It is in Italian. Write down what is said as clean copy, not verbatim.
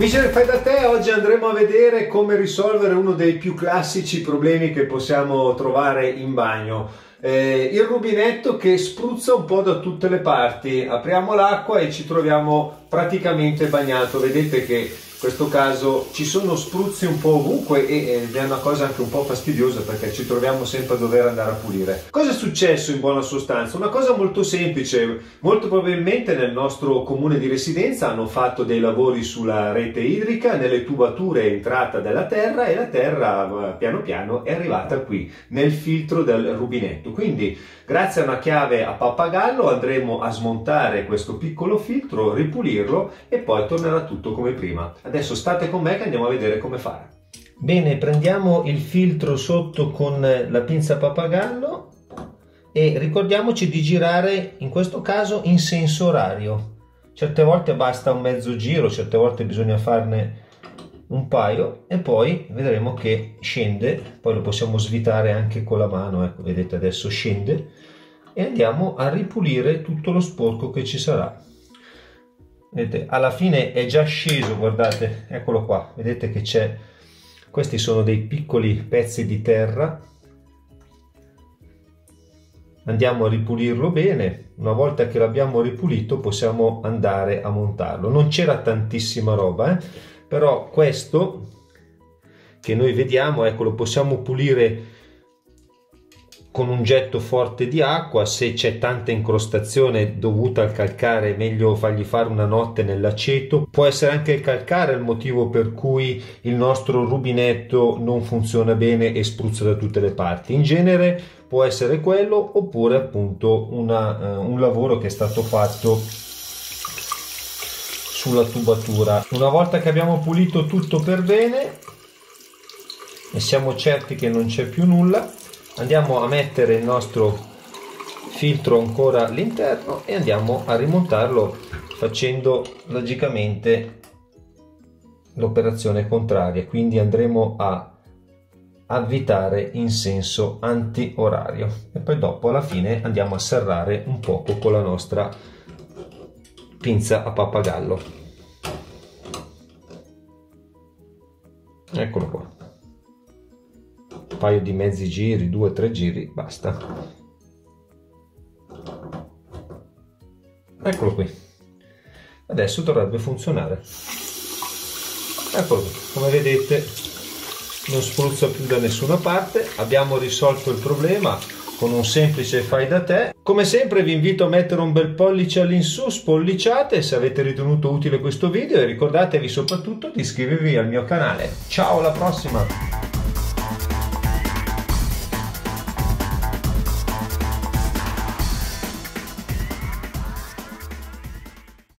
Amici del Fai da Te, oggi andremo a vedere come risolvere uno dei più classici problemi che possiamo trovare in bagno. Il rubinetto che spruzza un po' da tutte le parti. Apriamo l'acqua e ci troviamo praticamente bagnato. Vedete che in questo caso ci sono spruzzi un po' ovunque ed è una cosa anche un po' fastidiosa perché ci troviamo sempre a dover andare a pulire. Cosa è successo in buona sostanza? Una cosa molto semplice, molto probabilmente nel nostro comune di residenza hanno fatto dei lavori sulla rete idrica, nelle tubature è entrata della terra e la terra piano piano è arrivata qui nel filtro del rubinetto. Quindi grazie a una chiave a pappagallo andremo a smontare questo piccolo filtro, ripulirlo e poi tornerà tutto come prima. Adesso state con me che andiamo a vedere come fare. Bene, prendiamo il filtro sotto con la pinza pappagallo e ricordiamoci di girare in questo caso in senso orario. Certe volte basta un mezzo giro, certe volte bisogna farne un paio e poi vedremo che scende, poi lo possiamo svitare anche con la mano, ecco, vedete adesso scende e andiamo a ripulire tutto lo sporco che ci sarà. Vedete, alla fine è già sceso, guardate, eccolo qua, vedete che c'è, questi sono dei piccoli pezzi di terra, andiamo a ripulirlo bene, una volta che l'abbiamo ripulito possiamo andare a montarlo, non c'era tantissima roba, però questo che noi vediamo, ecco, lo possiamo pulire con un getto forte di acqua. Se c'è tanta incrostazione dovuta al calcare è meglio fargli fare una notte nell'aceto. Può essere anche il calcare il motivo per cui il nostro rubinetto non funziona bene e spruzza da tutte le parti. In genere può essere quello oppure appunto un lavoro che è stato fatto sulla tubatura. Una volta che abbiamo pulito tutto per bene e siamo certi che non c'è più nulla, andiamo a mettere il nostro filtro ancora all'interno e andiamo a rimontarlo facendo logicamente l'operazione contraria, quindi andremo a avvitare in senso antiorario e poi dopo alla fine andiamo a serrare un poco con la nostra pinza a pappagallo. Eccolo qua. Un paio di mezzi giri, 2 o 3 giri, basta. Eccolo qui. Adesso dovrebbe funzionare. Eccolo qui. Come vedete non spruzza più da nessuna parte. Abbiamo risolto il problema con un semplice fai da te. Come sempre vi invito a mettere un bel pollice all'insù, spolliciate se avete ritenuto utile questo video e ricordatevi soprattutto di iscrivervi al mio canale. Ciao, alla prossima!